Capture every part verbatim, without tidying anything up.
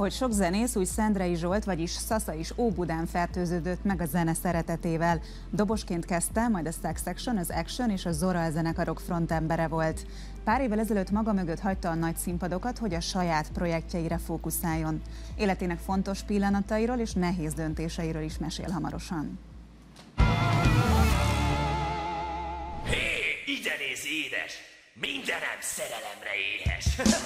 ahogy sok zenész, úgy Szendrei Zsolt, vagyis Szasza is Óbudán fertőződött meg a zene szeretetével. Dobosként kezdte, majd a Sex Action, az Action és a Zorall zenekarok frontembere volt. Pár évvel ezelőtt maga mögött hagyta a nagy színpadokat, hogy a saját projektjeire fókuszáljon. Életének fontos pillanatairól és nehéz döntéseiről is mesél hamarosan. Hé, ide néz, édes! Mindenem szerelemre éhes!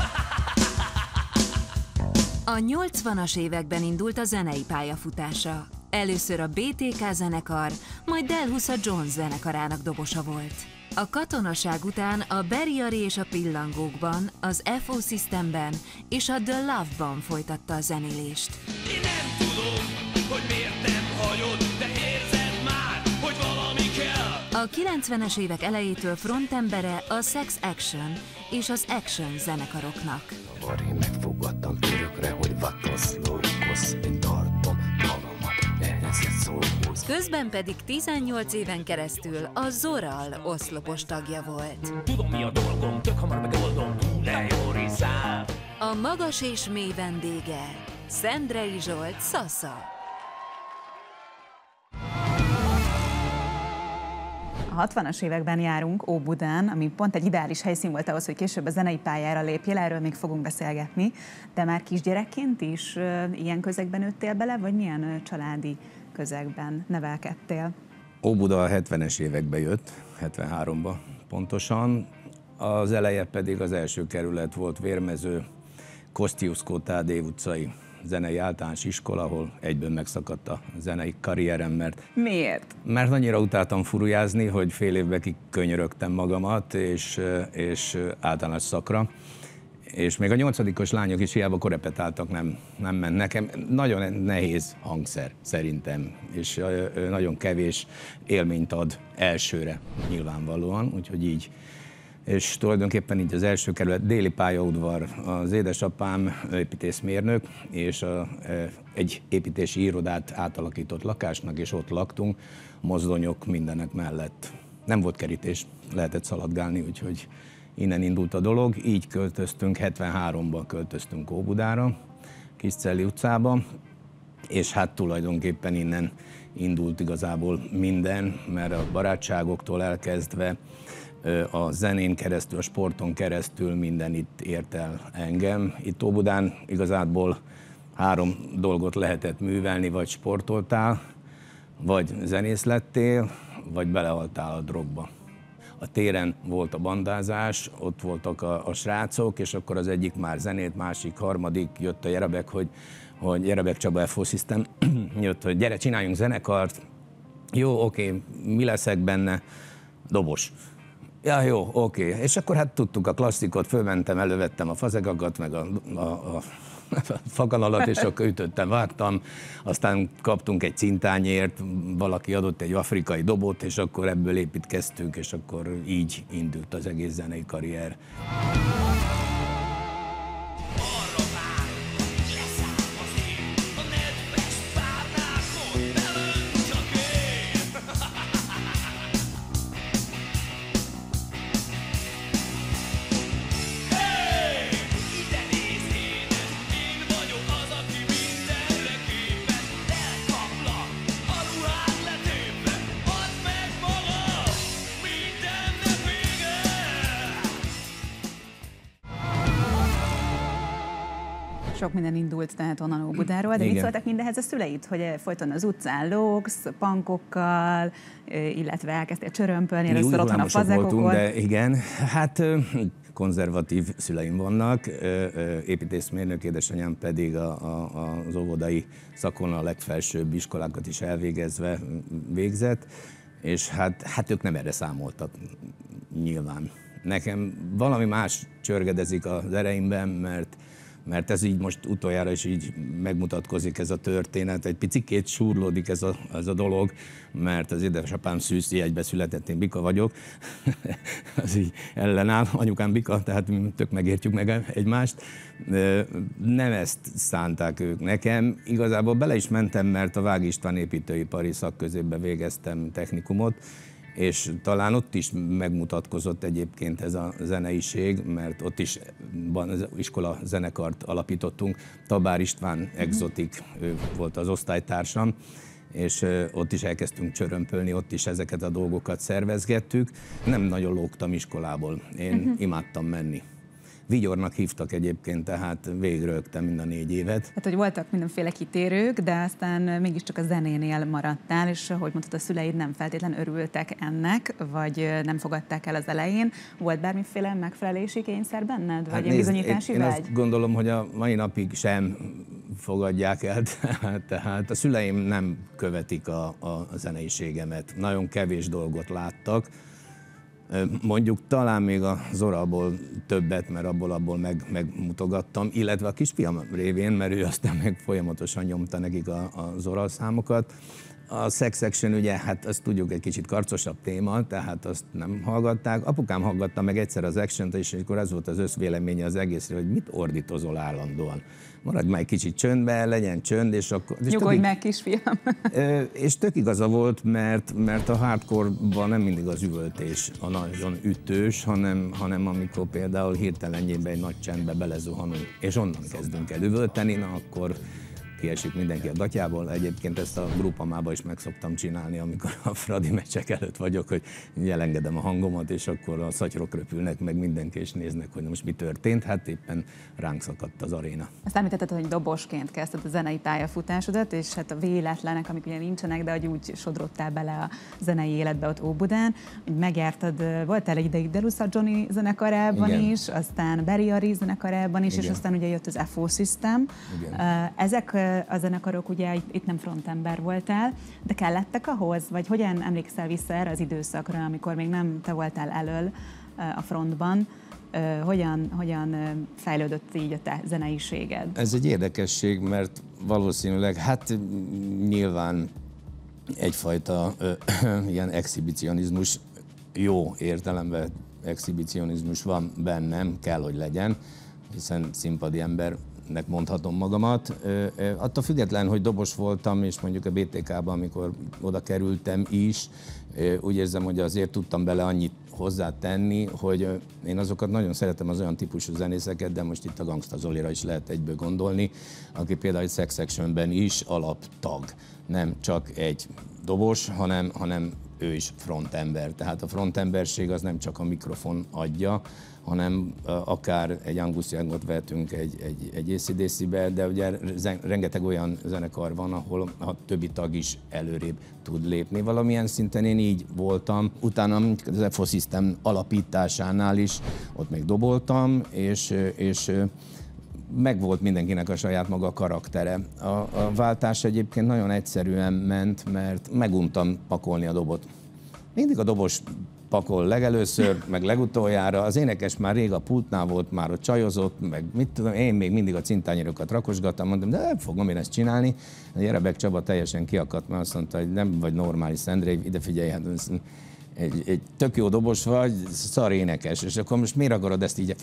A nyolcvanas években indult a zenei pályafutása. Először a bé té ká zenekar, majd Del Hussa Jones zenekarának dobosa volt. A katonaság után a Beriari és a Pillangókban, az ef o Systemben és a The Love-ban folytatta a zenélést. Én nem tudom, hogy miért nem hagyod, de érzed már, hogy valami kell. A kilencvenes évek elejétől frontembere a Sex Action és az Action zenekaroknak. Én megfogadtam törökre, hogy vatoszlókhoz, én tartom magamat ehhez egy szóhoz. Közben pedig tizennyolc éven keresztül a Zorall oszlopos tagja volt. Tudom, mi a dolgom, tök hamar megoldom, ne jórizál. A magas és mély vendége, Szendrei Zsolt, Szasza. A hatvanas években járunk Óbudán, ami pont egy ideális helyszín volt ahhoz, hogy később a zenei pályára lépjél, erről még fogunk beszélgetni. De már kisgyerekként is ilyen közegben nőttél bele, vagy milyen családi közegben nevelkedtél? Óbuda a hetvenes években jött, hetvenháromba pontosan. Az eleje pedig az első kerület volt, Vérmező, Kosciuszkó Tádé utcai zenei általános iskola, ahol egyben megszakadt a zenei karrierem, mert... Miért? Mert annyira utáltam furujázni, hogy fél évben kikönyörögtem magamat, és, és általános szakra. És még a nyolcadikos lányok is hiába korepetáltak, nem, nem ment nekem. Nagyon nehéz hangszer, szerintem, és nagyon kevés élményt ad elsőre, nyilvánvalóan, úgyhogy így. És tulajdonképpen így az első kerület, déli pályaudvar, az édesapám építészmérnök, és a, egy építési irodát átalakított lakásnak, és ott laktunk, mozdonyok mindenek mellett. Nem volt kerítés, lehetett szaladgálni, úgyhogy innen indult a dolog. Így költöztünk, hetvenháromban költöztünk Óbudára, Kiscelli utcába, és hát tulajdonképpen innen indult igazából minden, mert a barátságoktól elkezdve, a zenén keresztül, a sporton keresztül minden itt ért el engem. Itt Óbudán igazából három dolgot lehetett művelni, vagy sportoltál, vagy zenész lettél, vagy belehaltál a drogba. A téren volt a bandázás, ott voltak a, a srácok, és akkor az egyik már zenét, másik, harmadik, jött a Jerabek, hogy, hogy Jerabek Csaba ef o System, jött, hogy gyere, csináljunk zenekart, jó, oké, okay, mi leszek benne, dobos. Ja, jó, oké. Okay. És akkor hát tudtuk a klasszikot, fölmentem, elővettem a fazegagat, meg a, a, a, a fakanalat, és akkor ütöttem, vágtam. Aztán kaptunk egy cintányért, valaki adott egy afrikai dobot, és akkor ebből építkeztünk, és akkor így indult az egész zenei karrier. Sok minden indult, tehát onnan Óbudáról, de igen. Mit szóltak mindehez a szüleid, hogy folyton az utcán lógsz, pankokkal, illetve elkezdtél csörömpölni, először otthon a fazekokon? De igen, hát konzervatív szüleim vannak, építészmérnök, édesanyám pedig a, a, az óvodai szakon a legfelsőbb iskolákat is elvégezve végzett, és hát, hát ők nem erre számoltak nyilván. Nekem valami más csörgedezik az ereimben, mert mert ez így most utoljára is így megmutatkozik ez a történet, egy picikét súrlódik ez a, ez a dolog, mert az édesapám szűzi, egybe született, én bika vagyok, az így ellenáll, anyukám bika, tehát mi tök megértjük meg egymást. Nem ezt szánták ők nekem, igazából bele is mentem, mert a Vági István építőipari szakközépbe végeztem technikumot, és talán ott is megmutatkozott egyébként ez a zeneiség, mert ott is iskola zenekart alapítottunk. Tabár István exotik, ő volt az osztálytársam, és ott is elkezdtünk csörömpölni, ott is ezeket a dolgokat szervezgettük. Nem nagyon lógtam iskolából, én uh-huh. imádtam menni. Vigyornak hívtak egyébként, tehát végrögtem mind a négy évet. Hát, hogy voltak mindenféle kitérők, de aztán mégiscsak a zenénél maradtál, és ahogy mondtad, a szüleid nem feltétlen örültek ennek, vagy nem fogadták el az elején. Volt bármiféle megfelelési kényszer benned, vagy hát bizonyítási én, én vágy? Én azt gondolom, hogy a mai napig sem fogadják el, tehát a szüleim nem követik a, a zeneiségemet. Nagyon kevés dolgot láttak. Mondjuk talán még a Zorallból többet, mert abból, abból meg, megmutogattam, illetve a kisfiam révén, mert ő aztán meg folyamatosan nyomta nekik a, a Zorall számokat. A Sex Action, ugye, hát azt tudjuk, egy kicsit karcosabb téma, tehát azt nem hallgatták. Apukám hallgatta meg egyszer az Action-t, és akkor az volt az összvéleménye az egészről, hogy mit ordítozol állandóan. Maradj már egy kicsit csöndbe, legyen csönd, és akkor... És nyugodj meg, kisfiam! És tök igaza volt, mert, mert a hardcore-ban nem mindig az üvöltés a nagyon ütős, hanem, hanem amikor például hirtelenjében egy nagy csendbe belezuhanunk, és onnan kezdünk el üvölteni, na akkor... kiesik mindenki a gatyából. Egyébként ezt a grupamába is meg szoktam csinálni, amikor a fradi meccsek előtt vagyok, hogy elengedem a hangomat, és akkor a szatyrok röpülnek meg mindenki, és néznek, hogy most mi történt. Hát éppen ránk szakadt az aréna. Azt említetted, hogy dobosként kezdted a zenei pályafutásodat, és hát a véletlenek, amik ugye nincsenek, de hogy úgy sodrottál bele a zenei életbe ott Óbudán, hogy megjártad, voltál egy ideig Del Hussa Johnny zenekarában igen. is, aztán Beriari zenekarában is, igen. és aztán ugye jött az ef o System. Igen. Ezek a zenekarok, ugye itt nem frontember voltál, de kellettek ahhoz? Vagy hogyan emlékszel vissza erre az időszakra, amikor még nem te voltál elöl a frontban? Hogyan, hogyan fejlődött így a te zeneiséged? Ez egy érdekesség, mert valószínűleg, hát nyilván egyfajta ö, ö, ilyen exhibicionizmus, jó értelemben exhibicionizmus van bennem, kell, hogy legyen, hiszen színpadi ember, nek mondhatom magamat. Attól független, hogy dobos voltam, és mondjuk a bé té ká-ban, amikor oda kerültem is, úgy érzem, hogy azért tudtam bele annyit hozzátenni, hogy én azokat nagyon szeretem, az olyan típusú zenészeket, de most itt a Gangxsta Zolira is lehet egyből gondolni, aki például egy Sex Actionben is alaptag. Nem csak egy dobos, hanem, hanem ő is frontember. Tehát a frontemberség az nem csak a mikrofon adja, hanem akár egy Angus Youngot vehetünk egy, egy, egy á cé dé cé-be, de ugye rengeteg olyan zenekar van, ahol a többi tag is előrébb tud lépni. Valamilyen szinten én így voltam. Utána az ef o System alapításánál is ott még doboltam, és, és megvolt mindenkinek a saját maga karaktere. A, a váltás egyébként nagyon egyszerűen ment, mert meguntam pakolni a dobot. Mindig a dobos pakol legelőször, meg legutoljára, az énekes már rég a pultnál volt, már ott csajozott, meg mit tudom, én még mindig a cintányérokat rakosgattam, mondtam, de nem fogom én ezt csinálni. A Jerabek Csaba teljesen kiakadt, mert azt mondta, hogy nem vagy normális, Szendrei, ide figyelj, hát egy, egy tök jó dobos vagy, szar énekes, és akkor most miért akarod ezt így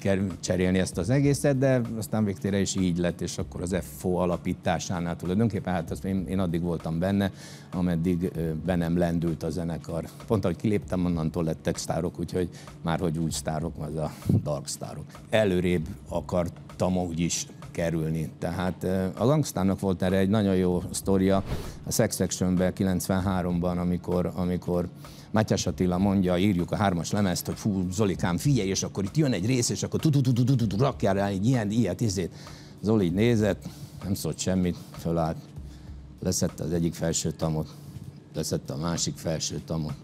fölcserélni ezt az egészet, de aztán végtére is így lett, és akkor az ef o alapításánál tulajdonképpen, hát azt én, én addig voltam benne, ameddig bennem lendült a zenekar. Pont ahogy kiléptem, onnantól lettek sztárok, úgyhogy már hogy úgy sztárok, az a dark sztárok. Előrébb akartam úgyis kerülni. Tehát a Gangxstának volt erre egy nagyon jó sztoria a Sex Actionben kilencvenháromban, amikor, amikor Mátyás Attila mondja, írjuk a hármas lemezt, hogy fú, Zolikám, figyelj, és akkor itt jön egy rész, és akkor tu-tu-tu-tu-tu-tu, rakjál rá egy ilyen, ilyet, izét. Zoli így nézett, nem szólt semmit, fölállt, leszette az egyik felső tamot, leszette a másik felső tamot.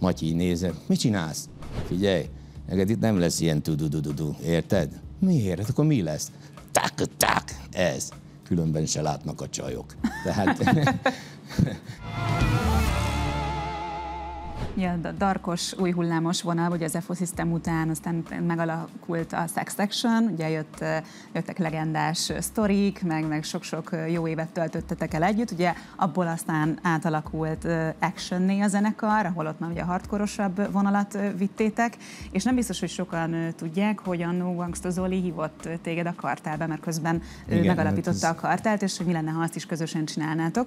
Matyi így nézett, mit csinálsz? Figyelj, neked itt nem lesz ilyen tu-du-du-du-du, érted? Miért? Hát akkor mi lesz? Tak-tak, ez. Különben se látnak a csajok. Tehát... Ja, a darkos, új hullámos vonal, ugye az ef o System után aztán megalakult a Sex Action, ugye jött, jöttek legendás sztorik, meg, meg sok-sok jó évet töltöttetek el együtt, ugye abból aztán átalakult actionné a zenekar, ahol ott már ugye a hardkorosabb vonalat vittétek, és nem biztos, hogy sokan tudják, hogy annó Gangxsta Zoli hívott téged a kartelbe, mert közben igen, ő megalapította hát ez... a kartelt, és hogy mi lenne, ha azt is közösen csinálnátok.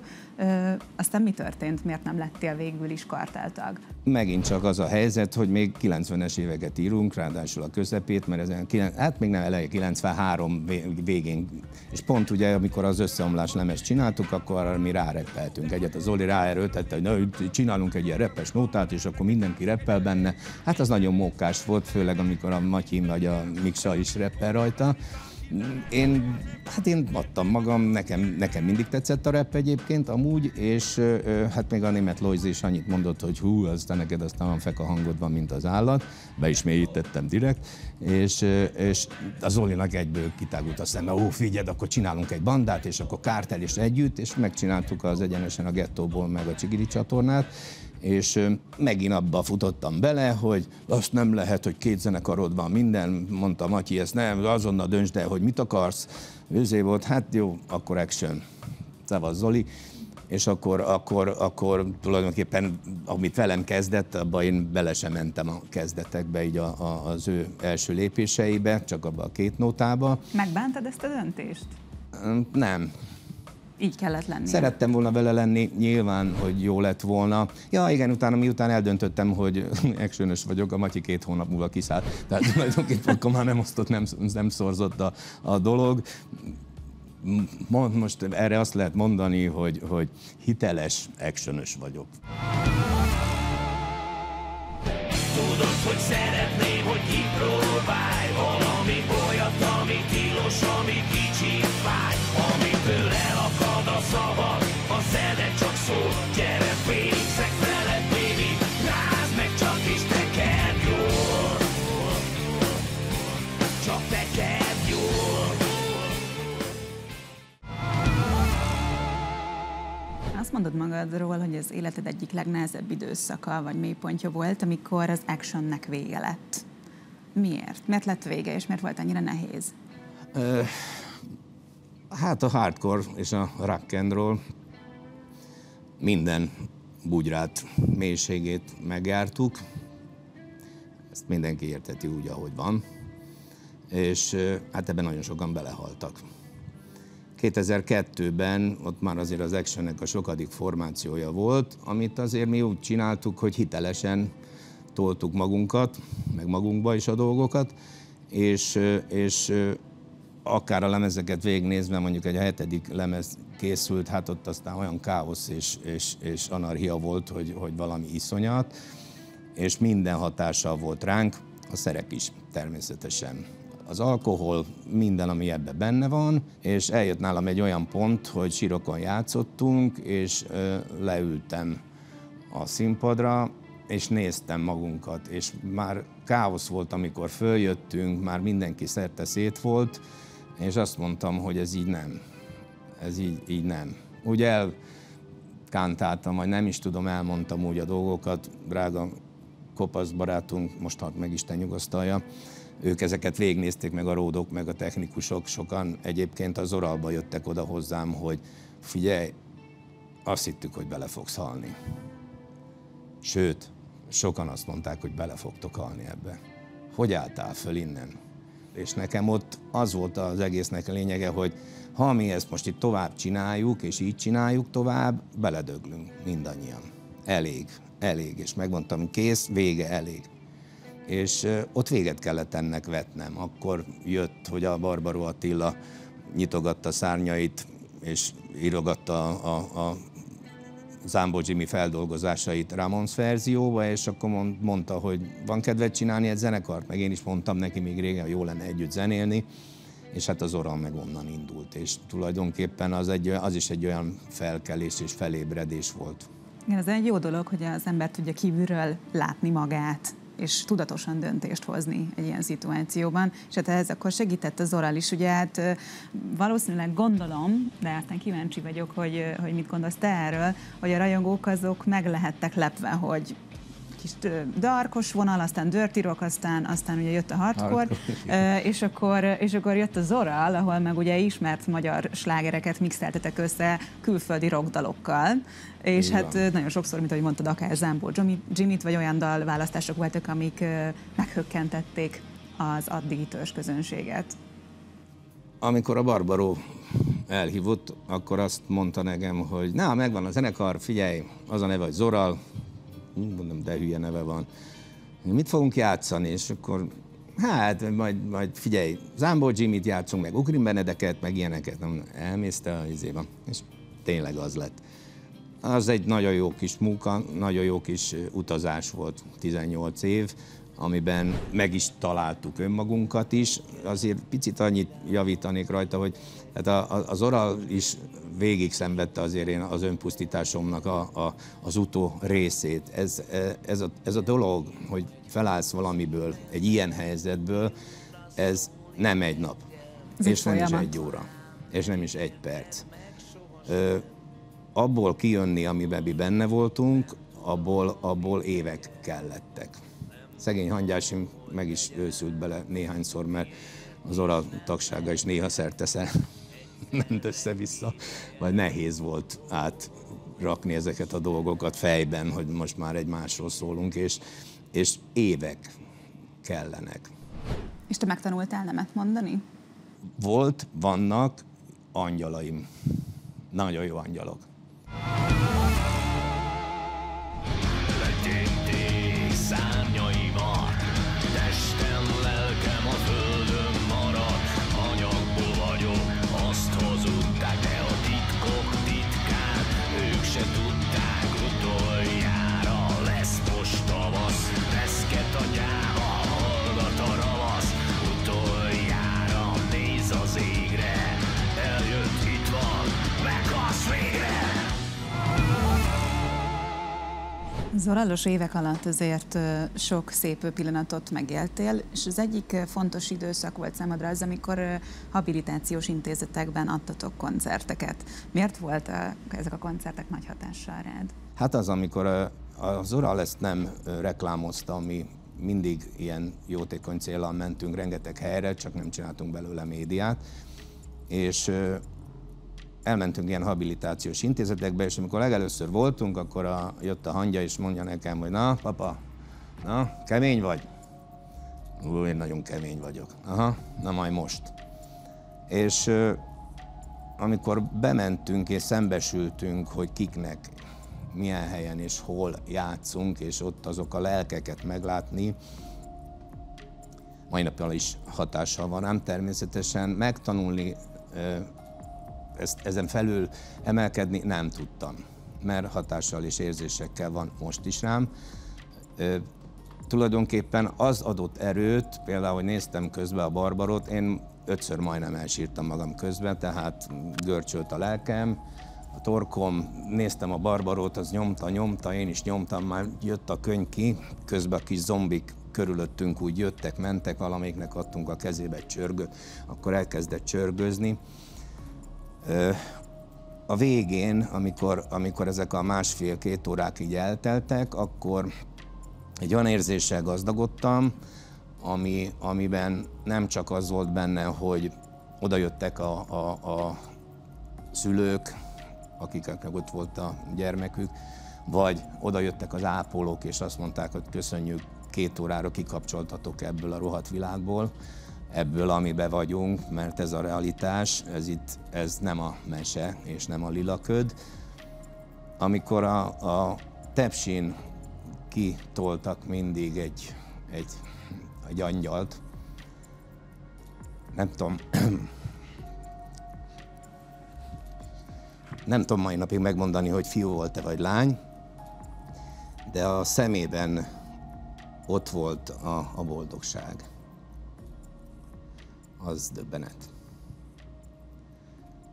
Aztán mi történt, miért nem lettél végül is karteltag? Megint csak az a helyzet, hogy még kilencvenes éveket írunk, ráadásul a közepét, mert ezen, hát még nem elején, kilencvenhárom végén, és pont ugye, amikor az összeomlás lemezt csináltuk, akkor mi ráreppeltünk egyet. A Zoli ráerőltette, hogy na, csinálunk egy ilyen reppes nótát, és akkor mindenki reppel benne. Hát az nagyon mókás volt, főleg amikor a Matyi vagy a Miksa is reppel rajta. Én, hát én adtam magam, nekem, nekem mindig tetszett a rap egyébként amúgy, és hát még a német Lojzi is annyit mondott, hogy hú, aztán neked aztán van feka hangod van, mint az állat, be is mélyítettem direkt, és, és a Zolinak egyből kitágult a szeme, ó, figyeld, akkor csinálunk egy bandát, és akkor kártel is együtt, és megcsináltuk az Egyenesen a Gettóból meg a Csigiri csatornát, és megint abba futottam bele, hogy azt nem lehet, hogy két zenekarod van minden, mondta Matyi, ezt nem, azonnal döntsd el, hogy mit akarsz. Őzé volt, hát jó, akkor action. Szavaz Zoli. És akkor, akkor, akkor tulajdonképpen, amit velem kezdett, abba én bele sem mentem a kezdetekbe, így a, a, az ő első lépéseibe, csak abba a két nótába. Megbántad ezt a döntést? Nem. Így kellett lenni. Szerettem volna vele lenni, nyilván, hogy jó lett volna. Ja, igen, utána miután eldöntöttem, hogy actionös vagyok, a Matyi két hónap múlva kiszállt. Tehát tulajdonképpen akkor már nem osztott, nem, nem szorzott a, a dolog. Most erre azt lehet mondani, hogy, hogy hiteles actionös vagyok. Tudod, hogy szeretném, hogy kipróbálj valami olyat, ami tilos, ami kicsit fáj, amitől elakad a szava, a zene csak szól, gyere fényszek veled, baby, rázd meg csak is neked jól, csak neked jól. Azt mondod magadról, hogy az életed egyik legnehezebb időszaka vagy mélypontja volt, amikor az actionnek vége lett. Miért? Miért lett vége, és miért volt annyira nehéz? Ö, hát a hardcore és a rock and roll minden bugyrát, mélységét megjártuk. Ezt mindenki érteti úgy, ahogy van. És hát ebben nagyon sokan belehaltak. kétezer-kettőben ott már azért az actionnek a sokadik formációja volt, amit azért mi úgy csináltuk, hogy hitelesen toltuk magunkat, meg magunkba is a dolgokat, és, és akár a lemezeket végignézve, mondjuk egy a hetedik lemez készült, hát ott aztán olyan káosz és, és, és anarchia volt, hogy, hogy valami iszonyat, és minden hatással volt ránk, a szerek is természetesen. Az alkohol, minden, ami ebben benne van, és eljött nálam egy olyan pont, hogy sírokon játszottunk, és ö, leültem a színpadra, és néztem magunkat, és már káosz volt, amikor följöttünk, már mindenki szerte szét volt, és azt mondtam, hogy ez így nem. Ez így, így nem. Úgy elkántáltam, vagy nem is tudom, elmondtam úgy a dolgokat, drága kopasz barátunk, most hát meg Isten nyugasztalja, ők ezeket végignézték, meg a ródok, meg a technikusok, sokan egyébként a Zorallba jöttek oda hozzám, hogy figyelj, azt hittük, hogy bele fogsz halni. Sőt, sokan azt mondták, hogy bele fogtok halni ebbe. Hogy álltál föl innen? És nekem ott az volt az egésznek a lényege, hogy ha mi ezt most itt tovább csináljuk, és így csináljuk tovább, beledöglünk mindannyian. Elég, elég, és megmondtam, kész, vége, elég. És ott véget kellett ennek vetnem. Akkor jött, hogy a Barbara Attila nyitogatta szárnyait, és írogatta a, a Zambó Jimmy feldolgozásait Ramonsz verzióba, és akkor mondta, hogy van kedved csinálni egy zenekart, meg én is mondtam neki még régen, hogy jó lenne együtt zenélni, és hát az Zorall meg onnan indult, és tulajdonképpen az, egy, az is egy olyan felkelés és felébredés volt. Igen, ez egy jó dolog, hogy az ember tudja kívülről látni magát, és tudatosan döntést hozni egy ilyen szituációban, és hát ez akkor segített a Zorall is, ugye hát valószínűleg gondolom, de aztán kíváncsi vagyok, hogy, hogy mit gondolsz te erről, hogy a rajongók azok meg lehettek lepve, hogy kis darkos vonal, aztán dirty rock, aztán, aztán ugye jött a hardcore, hardcore. És, akkor, és akkor jött a Zorall, ahol meg ugye ismert magyar slágereket mixeltetek össze külföldi rockdalokkal, és igen, hát nagyon sokszor, mint ahogy mondtad, akár Zambó Jimmyt, vagy olyan dalválasztások voltak, amik meghökkentették az addigi törzs közönséget. Amikor a Barbaró elhívott, akkor azt mondta nekem, hogy na, megvan a zenekar, figyelj, az a neve, hogy Zorall, mondom, de hülye neve van. Mit fogunk játszani? És akkor, hát, majd, majd figyelj, Zambó Jimmyt játszunk, meg Ugrin Benedeket, meg ilyeneket. Nem, elmész te az izébe. És tényleg az lett. Az egy nagyon jó kis munka, nagyon jó kis utazás volt, tizennyolc év, amiben meg is találtuk önmagunkat is. Azért picit annyit javítanék rajta, hogy hát az Zorall is végig szenvedte azért én az önpusztításomnak a, a, az utó részét. Ez, ez, a, ez a dolog, hogy felállsz valamiből, egy ilyen helyzetből, ez nem egy nap, ez és nem folyamat. Is egy óra, és nem is egy perc. Ö, abból kijönni, amiben mi benne voltunk, abból, abból évek kellettek. Szegény Hangyásim meg is őszült bele néhányszor, mert az Zorall tagsága is néha szerteszel ment össze-vissza, vagy nehéz volt átrakni ezeket a dolgokat fejben, hogy most már egy másról szólunk, és, és évek kellenek. És te megtanultál nemet mondani? Volt, vannak angyalaim. Nagyon jó angyalok. Zorallos évek alatt azért sok szép pillanatot megéltél, és az egyik fontos időszak volt számodra az, amikor habilitációs intézetekben adtatok koncerteket. Miért voltak ezek a koncertek nagy hatással rád? Hát az, amikor a Zorall ezt nem reklámozta, mi mindig ilyen jótékony céllal mentünk rengeteg helyre, csak nem csináltunk belőle médiát, és elmentünk ilyen habilitációs intézetekbe, és amikor legelőször voltunk, akkor a, jött a hangya, és mondja nekem, hogy na, papa, na, kemény vagy? Ú, én nagyon kemény vagyok. Aha, na majd most. És amikor bementünk és szembesültünk, hogy kiknek, milyen helyen és hol játszunk, és ott azok a lelkeket meglátni, mai napján is hatással van rám természetesen, megtanulni, Ezt, ezen felül emelkedni nem tudtam, mert hatással és érzésekkel van most is rám. Ö, tulajdonképpen az adott erőt, például, hogy néztem közben a Barbarót, én ötször majdnem elsírtam magam közben, tehát görcsölt a lelkem, a torkom, néztem a Barbarót, az nyomta, nyomta, én is nyomtam, már jött a könyv ki, közben a kis zombik körülöttünk úgy jöttek, mentek, valamelyiknek adtunk a kezébe egy csörgőt, akkor elkezdett csörgőzni. A végén, amikor, amikor ezek a másfél-két órák így elteltek, akkor egy olyan érzéssel gazdagodtam, ami, amiben nem csak az volt benne, hogy odajöttek a, a, a szülők, akiknek ott volt a gyermekük, vagy odajöttek az ápolók, és azt mondták, hogy köszönjük, két órára kikapcsoltatok ebből a rohadt világból, ebből, amiben vagyunk, mert ez a realitás, ez itt, ez nem a mese és nem a lilaköd. Amikor a, a tepsin kitoltak mindig egy, egy, egy angyalt, nem tudom, nem tudom mai napig megmondani, hogy fiú volt-e vagy lány, de a szemében ott volt a, a boldogság. Az döbbenet.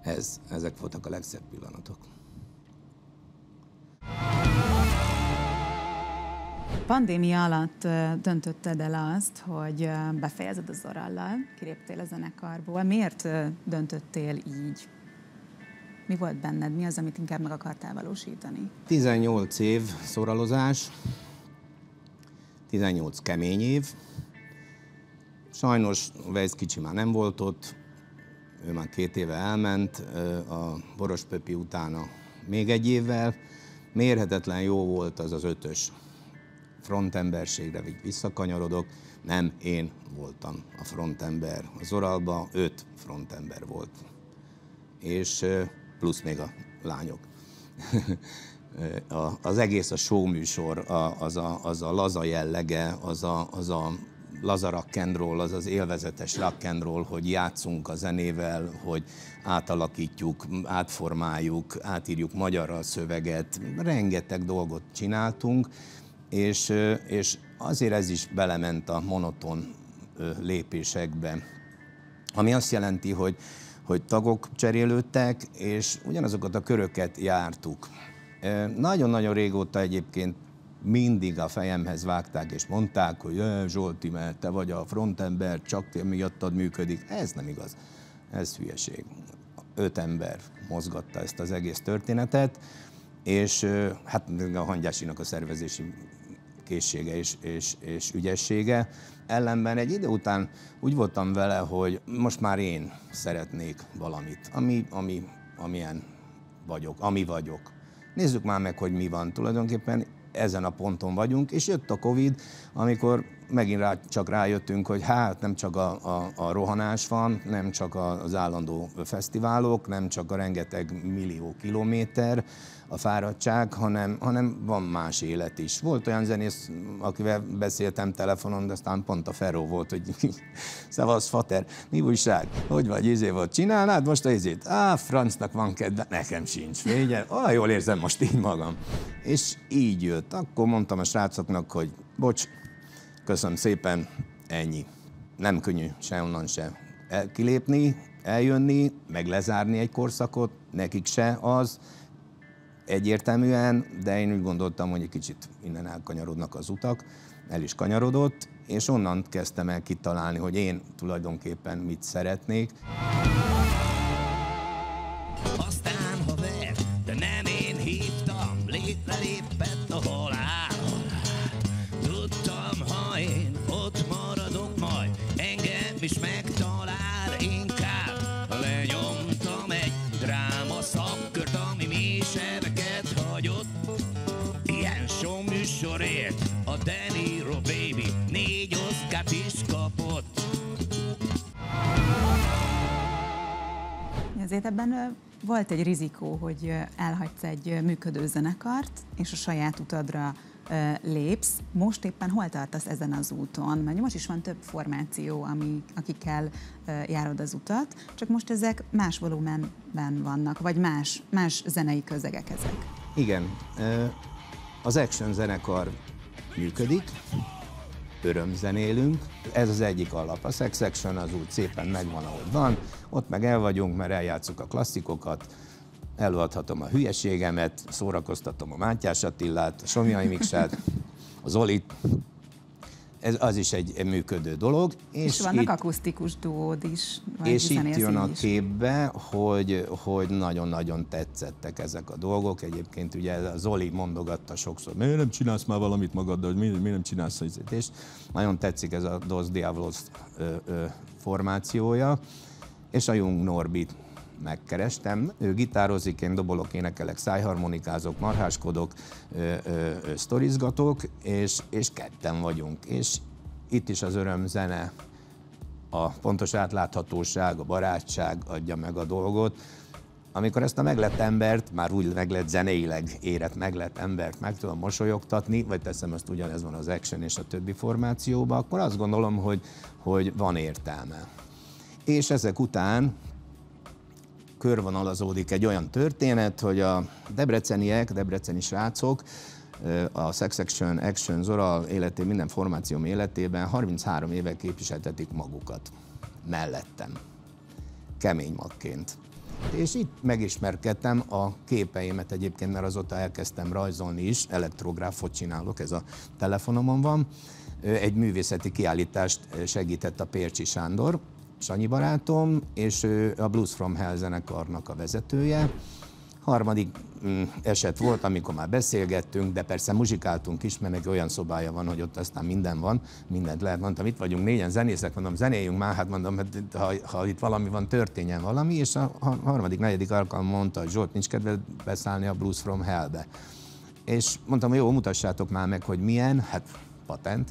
Ez, ezek voltak a legszebb pillanatok. Pandémia alatt döntötted el azt, hogy befejezed a Zorallal, kiléptél a zenekarból. Miért döntöttél így? Mi volt benned? Mi az, amit inkább meg akartál valósítani? tizennyolc év szoralozás, tizennyolc kemény év. Sajnos Weiss kicsi már nem volt ott, ő már két éve elment, a Borospöpi utána még egy évvel. Mérhetetlen jó volt az az ötös frontemberségre, így visszakanyarodok. Nem én voltam a frontember. A Zorallban öt frontember volt, és plusz még a lányok. Az egész a show műsor, az a, az a laza jellege, az a, az a laza rock and roll, az az élvezetes rock and roll, hogy játszunk a zenével, hogy átalakítjuk, átformáljuk, átírjuk magyarra a szöveget, rengeteg dolgot csináltunk, és, és azért ez is belement a monoton lépésekbe, ami azt jelenti, hogy, hogy tagok cserélődtek, és ugyanazokat a köröket jártuk. Nagyon-nagyon régóta egyébként mindig a fejemhez vágták és mondták, hogy Zsolti, mert te vagy a frontember, csak miattad működik. Ez nem igaz, ez hülyeség. Öt ember mozgatta ezt az egész történetet, és hát a Hangyásinak a szervezési készsége és, és, és ügyessége. Ellenben egy idő után úgy voltam vele, hogy most már én szeretnék valamit, ami, ami, amilyen vagyok, ami vagyok. Nézzük már meg, hogy mi van. Tulajdonképpen ezen a ponton vagyunk, és jött a Covid, amikor megint rá, csak rájöttünk, hogy hát nem csak a, a, a rohanás van, nem csak az állandó fesztiválok, nem csak a rengeteg millió kilométer, a fáradtság, hanem, hanem van más élet is. Volt olyan zenész, akivel beszéltem telefonon, de aztán pont a Ferro volt, hogy szevasz, fater, mi újság? Hogy vagy, izé volt, csinálnád most a izét? Á, francnak van kedve, nekem sincs, végyen, ah, jól érzem most így magam. És így jött. Akkor mondtam a srácoknak, hogy bocs, köszönöm szépen, ennyi. Nem könnyű se onnan se el, kilépni, eljönni, meg lezárni egy korszakot, nekik se az, egyértelműen, de én úgy gondoltam, hogy egy kicsit innen elkanyarodnak az utak, el is kanyarodott, és onnan kezdtem el kitalálni, hogy én tulajdonképpen mit szeretnék. Aztán ha ver, de nem én hívtam, létre lépett a halál. Tudtam, ha én ott maradok majd, engem is megtalál, inkább lenyomtam egy dráma szakkört, ami mi sebeket hagyott. Ilyen show műsorért a Deniro Baby négy oszkát is kapott. Azért ebben volt egy rizikó, hogy elhagysz egy működő zenekart, és a saját utadra lépsz. Most éppen hol tartasz ezen az úton? Mert most is van több formáció, ami, akikkel járod az utat, csak most ezek más volumenben vannak, vagy más, más zenei közegek ezek. Igen. Az Action zenekar működik, örömzenélünk. Ez az egyik alap. A Sex Action az úgy szépen megvan, ahogy van. Ott meg el vagyunk, mert eljátszuk a klasszikokat, előadhatom a hülyeségemet, szórakoztatom a Mátyás Attilát, a Somjai Miksát, a Zolit. Ez az is egy működő dolog. És, és vannak itt akusztikus duód is. És itt jön a képbe, hogy, hogy nagyon-nagyon tetszettek ezek a dolgok. Egyébként ugye a Zoli mondogatta sokszor, miért nem csinálsz már valamit magaddal, hogy miért nem csinálsz az izét. És nagyon tetszik ez a Dos Diablos ö, ö, formációja, és a Jung Norbi. Megkerestem. Ő gitározik, én dobolok, énekelek, szájharmonikázok, marháskodok, ö, ö, sztorizgatok, és, és ketten vagyunk. És itt is az örömzene, a pontos átláthatóság, a barátság adja meg a dolgot. Amikor ezt a meglett embert, már úgy meglett zeneileg érett meglett embert meg tudom mosolyogtatni, vagy teszem azt ugyanez van az Action és a többi formációba, akkor azt gondolom, hogy, hogy van értelme. És ezek után körvonalazódik egy olyan történet, hogy a debreceniek, debreceni srácok a Sex Action, Action, Zorall életében, minden formációm életében harminchárom éve képviseltetik magukat mellettem, kemény magként. És itt megismerkedtem a képeimet egyébként, mert azóta elkezdtem rajzolni is, elektrográfot csinálok, ez a telefonomon van. Egy művészeti kiállítást segített a Pércsi Sándor, Sanyi barátom, és ő a Blues from Hell zenekarnak a vezetője. Harmadik eset volt, amikor már beszélgettünk, de persze muzsikáltunk is, mert neki olyan szobája van, hogy ott aztán minden van, mindent lehet. Mondtam, itt vagyunk négyen zenészek, mondom, zenéljünk már, hát mondom, ha, ha itt valami van, történjen valami, és a harmadik, negyedik alkalom mondta, hogy Zsolt, nincs kedve beszállni a Blues from Hellbe. És mondtam, hogy jó, mutassátok már meg, hogy milyen, hát patent.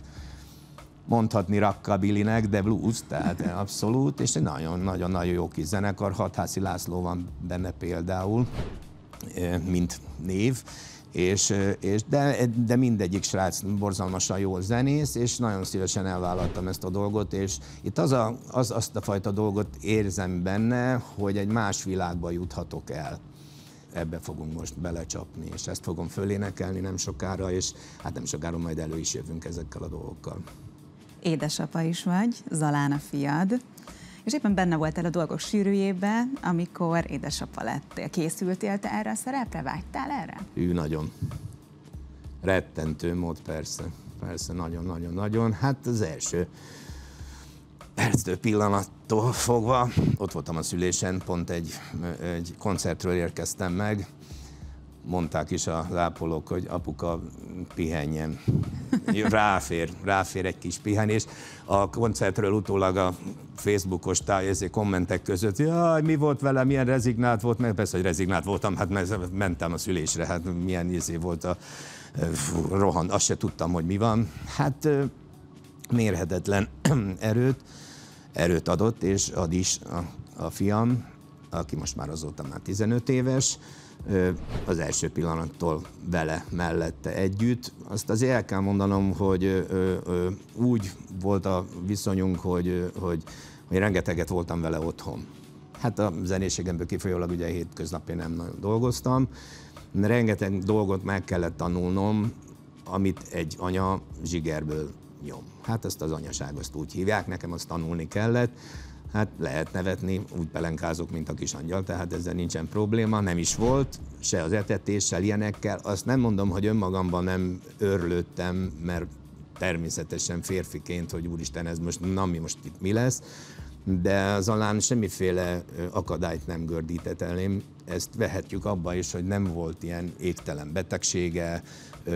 Mondhatni rakkabillinek, de blues, tehát abszolút, és egy nagyon-nagyon-nagyon jó kis zenekar, Hadhászi László van benne például, mint név, és, és de, de mindegyik srác borzalmasan jól zenész, és nagyon szívesen elvállaltam ezt a dolgot, és itt az, a, az azt a fajta dolgot érzem benne, hogy egy más világba juthatok el. Ebbe fogunk most belecsapni, és ezt fogom fölénekelni nem sokára, és hát nem sokára majd elő is jövünk ezekkel a dolgokkal. Édesapa is vagy, Zalán a fiad, és éppen benne voltál a dolgok sűrűjében, amikor édesapa lettél. Készültél te erre a szerepre? Vágytál erre? Ő nagyon. Rettentő mód, persze. Persze, nagyon-nagyon-nagyon. Hát az első perctől, pillanattól fogva, ott voltam a szülésen, pont egy, egy koncertről érkeztem meg, mondták is az ápolók, hogy apuka, pihenjen. Ráfér, ráfér egy kis pihenés. A koncertről utólag a Facebookos tájézé kommentek között, jaj, mi volt velem, milyen rezignált volt, meg persze, hogy rezignált voltam, hát mentem a szülésre, hát milyen izé volt a rohan, azt se tudtam, hogy mi van. Hát mérhetetlen erőt, erőt adott, és ad is a, a fiam, aki most már azóta már tizenöt éves, az első pillanattól vele, mellette együtt. Azt azért el kell mondanom, hogy ö, ö, úgy volt a viszonyunk, hogy, hogy, hogy rengeteget voltam vele otthon. Hát a zenéségemből kifolyólag ugye hétköznapján nem nagyon dolgoztam. Rengeteg dolgot meg kellett tanulnom, amit egy anya zsigerből nyom. Hát ezt az anyaság, azt úgy hívják, nekem azt tanulni kellett. Hát lehet nevetni, úgy pelenkázok, mint a kis angyal, tehát ezzel nincsen probléma, nem is volt, se az etetéssel, ilyenekkel. Azt nem mondom, hogy önmagamban nem örlődtem, mert természetesen férfiként, hogy úristen, ez most, na mi most itt mi lesz, de az alán semmiféle akadályt nem gördített elém. Ezt vehetjük abba is, hogy nem volt ilyen égtelen betegsége,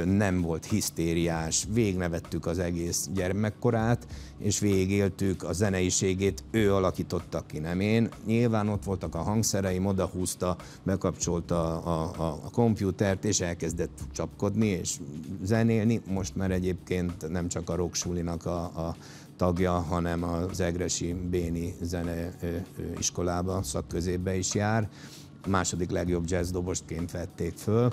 nem volt hisztériás, végignevettük az egész gyermekkorát, és végigéltük a zeneiségét, ő alakította ki, nem én. Nyilván ott voltak a hangszereim, odahúzta, bekapcsolta a, a, a komputert, és elkezdett csapkodni és zenélni. Most már egyébként nem csak a rocksulinak a, a tagja, hanem az Egresi Béni Zeneiskolába, szakközépbe is jár. A második legjobb jazzdobosként vették föl.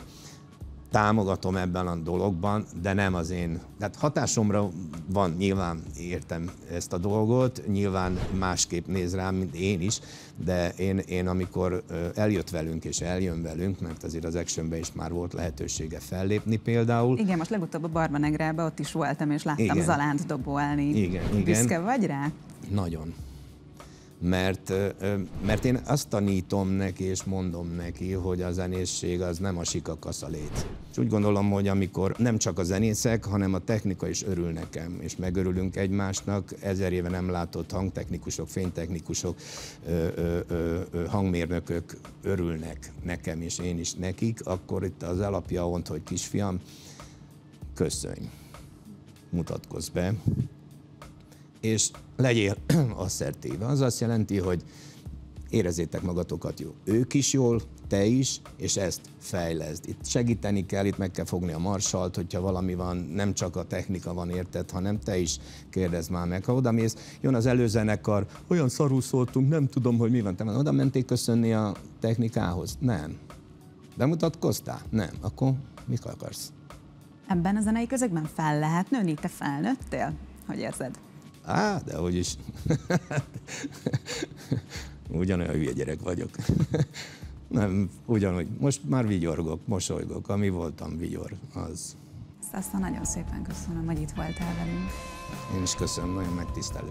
Támogatom ebben a dologban, de nem az én. Tehát hatásomra van, nyilván értem ezt a dolgot, nyilván másképp néz rám, mint én is, de én, én amikor eljött velünk és eljön velünk, mert azért az Actionben is már volt lehetősége fellépni például. Igen, most legutóbb a Barba Negrában ott is voltam, és láttam igen. Zalánt dobolni. Igen, büszke igen. Vagy rá? Nagyon. Mert, mert én azt tanítom neki, és mondom neki, hogy a zenészség az nem a sikakaszalét. És úgy gondolom, hogy amikor nem csak a zenészek, hanem a technika is örül nekem, és megörülünk egymásnak, ezer éve nem látott hangtechnikusok, fénytechnikusok, ö, ö, ö, hangmérnökök örülnek nekem, és én is nekik, akkor itt az alapja volt, hogy kisfiam, köszönj, mutatkozz be, és legyél asszertíve. Az azt jelenti, hogy érezzétek magatokat jó. Ők is jól, te is, és ezt fejleszd. Itt segíteni kell, itt meg kell fogni a marsalt, hogyha valami van, nem csak a technika van érted, hanem te is kérdezd már meg. Ha odamész, jön az előzenekar, olyan szarul szóltunk, nem tudom, hogy mi van. Te oda menték köszönni a technikához? Nem. Bemutatkoztál? Nem. Akkor mit akarsz? Ebben a zenei közegben fel lehet nőni? Te felnőttél? Hogy érzed? Á, de hogy is. Ugyanolyan hülye gyerek vagyok. Nem, ugyanúgy. Most már vigyorgok, mosolygok. Ami voltam, vigyor, az. Szasza, nagyon szépen köszönöm, hogy itt voltál velünk. Én is köszönöm, nagyon megtisztelő.